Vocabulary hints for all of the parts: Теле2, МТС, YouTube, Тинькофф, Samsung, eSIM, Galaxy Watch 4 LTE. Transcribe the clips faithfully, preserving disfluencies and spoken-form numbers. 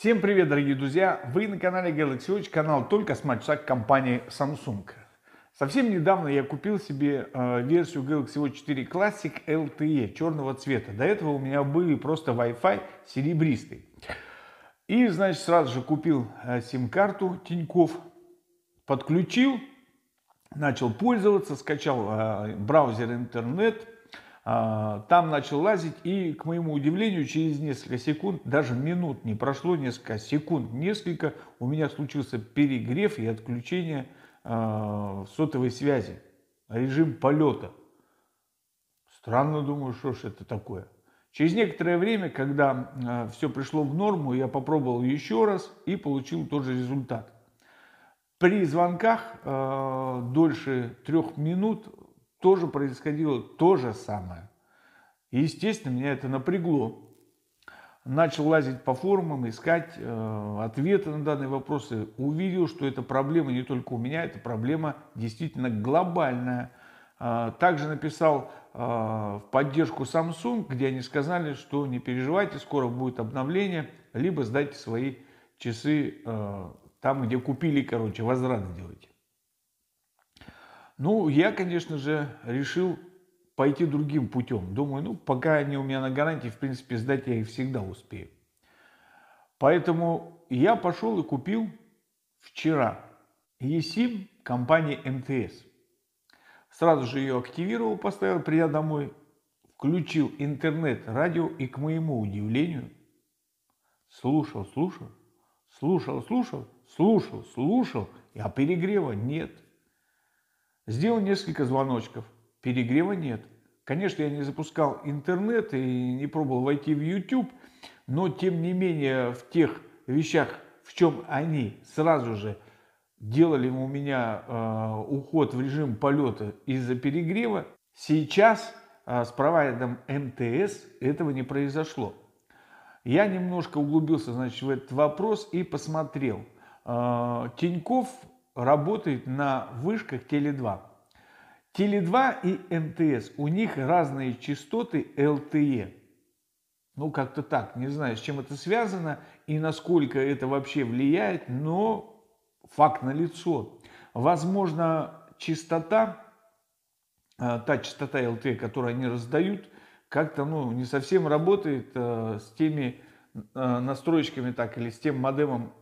Всем привет, дорогие друзья! Вы на канале Galaxy Watch, канал только с матча компании Samsung. Совсем недавно я купил себе версию Galaxy Watch четыре Classic эл ти и черного цвета. До этого у меня были просто Wi-Fi серебристый. И, значит, сразу же купил сим-карту Тинькофф, подключил, начал пользоваться, скачал браузер интернет. Там начал лазить, и, к моему удивлению, через несколько секунд, даже минут не прошло, несколько секунд, несколько, у меня случился перегрев и отключение э, сотовой связи, режим полета. Странно, думаю, что ж это такое. Через некоторое время, когда э, все пришло в норму, я попробовал еще раз и получил тот же результат. При звонках э, дольше трех минут тоже происходило то же самое. И, естественно, меня это напрягло. Начал лазить по форумам, искать э, ответы на данные вопросы. Увидел, что эта проблема не только у меня, эта проблема действительно глобальная. Э, также написал э, в поддержку Samsung, где они сказали, что не переживайте, скоро будет обновление, либо сдайте свои часы э, там, где купили, короче, возврат сделайте. Ну, я, конечно же, решил пойти другим путем. Думаю, ну, пока они у меня на гарантии, в принципе, сдать я их всегда успею. Поэтому я пошел и купил вчера eSIM компании эм тэ эс. Сразу же ее активировал, поставил, придя домой, включил интернет, радио, и, к моему удивлению, слушал, слушал, слушал, слушал, слушал, слушал, а перегрева нет. Сделал несколько звоночков, перегрева нет. Конечно, я не запускал интернет и не пробовал войти в YouTube, но тем не менее в тех вещах, в чем они сразу же делали у меня э, уход в режим полета из-за перегрева, сейчас э, с провайдером эм тэ эс этого не произошло. Я немножко углубился, значит, в этот вопрос и посмотрел. Э, Тинькофф работает на вышках теле два. теле два и эм тэ эс, у них разные частоты эл тэ е. Ну, как-то так, не знаю, с чем это связано и насколько это вообще влияет, но факт налицо. Возможно, частота, та частота эл тэ е, которую они раздают, как-то, ну, не совсем работает с теми настройками, так, или с тем модемом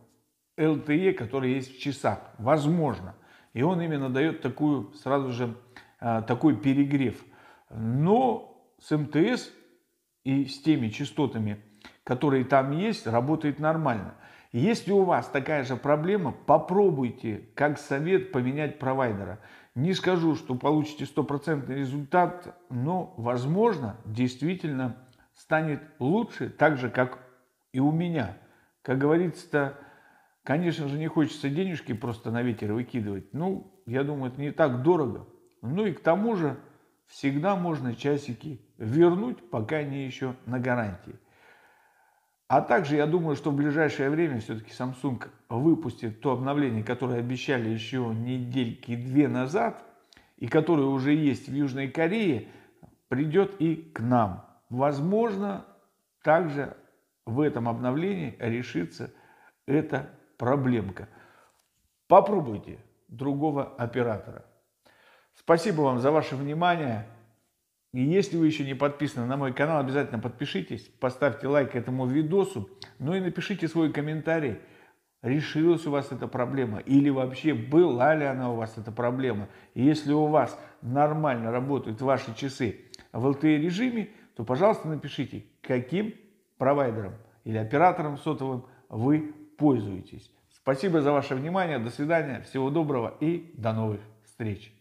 эл тэ е, который есть в часах, возможно. И он именно дает такую, сразу же, такой перегрев. Но с эм тэ эс и с теми частотами, которые там есть, работает нормально. Если у вас такая же проблема, попробуйте, как совет, поменять провайдера. Не скажу, что получите стопроцентный результат, но, возможно, действительно станет лучше, так же, как и у меня. Как говорится-то, конечно же, не хочется денежки просто на ветер выкидывать. Ну, я думаю, это не так дорого. Ну и к тому же, всегда можно часики вернуть, пока они еще на гарантии. А также, я думаю, что в ближайшее время все-таки Samsung выпустит то обновление, которое обещали еще недельки две назад, и которое уже есть в Южной Корее, придет и к нам. Возможно, также в этом обновлении решится это проблемка. Попробуйте другого оператора. Спасибо вам за ваше внимание. И если вы еще не подписаны на мой канал, обязательно подпишитесь, поставьте лайк этому видосу, ну и напишите свой комментарий, решилась у вас эта проблема или вообще была ли она у вас эта проблема. И если у вас нормально работают ваши часы в эл тэ е режиме, то, пожалуйста, напишите, каким провайдером или оператором сотовым вы пользуйтесь. Спасибо за ваше внимание. До свидания. Всего доброго и до новых встреч.